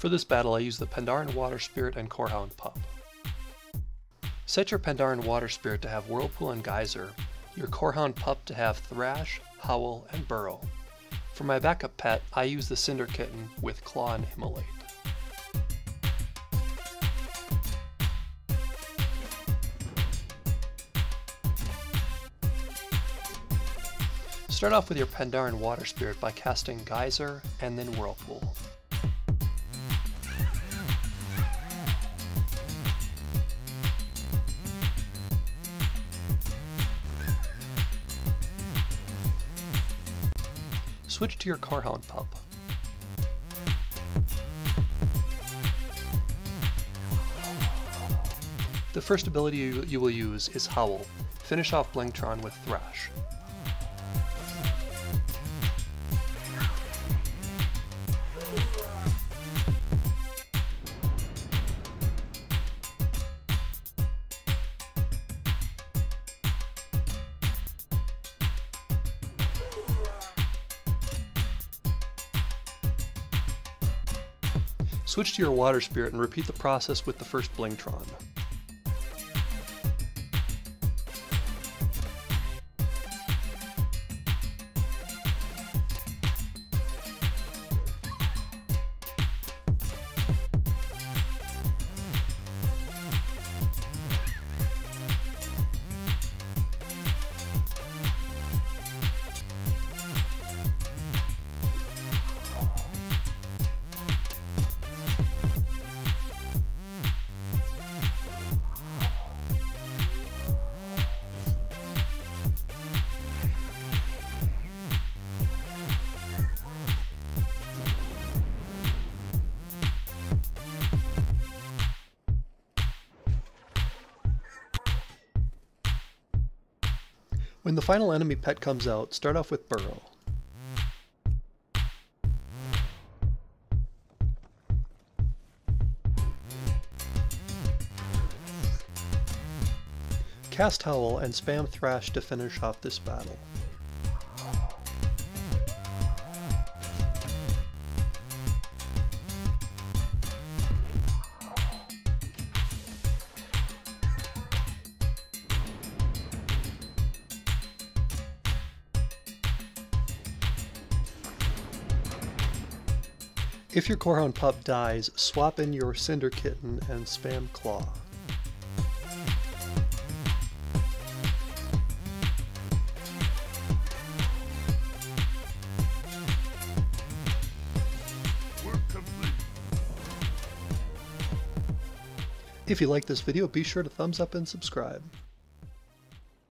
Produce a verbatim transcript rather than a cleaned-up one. For this battle, I used the Pandaren Water Spirit and Core Hound Pup. Set your Pandaren Water Spirit to have Whirlpool and Geyser, your Core Hound Pup to have Thrash, Howl, and Burrow. For my backup pet, I use the Cinder Kitten with Claw and Immolate. Start off with your Pandaren Water Spirit by casting Geyser and then Whirlpool. Switch to your Core Hound Pup. The first ability you, you will use is Howl. Finish off Blingtron with Thrash. Switch to your Water Spirit and repeat the process with the first Blingtron. When the final enemy pet comes out, start off with Burrow. Cast Howl and spam Thrash to finish off this battle. If your Core Hound Pup dies, swap in your Cinder Kitten and spam Claw. Work complete. If you like this video, be sure to thumbs up and subscribe.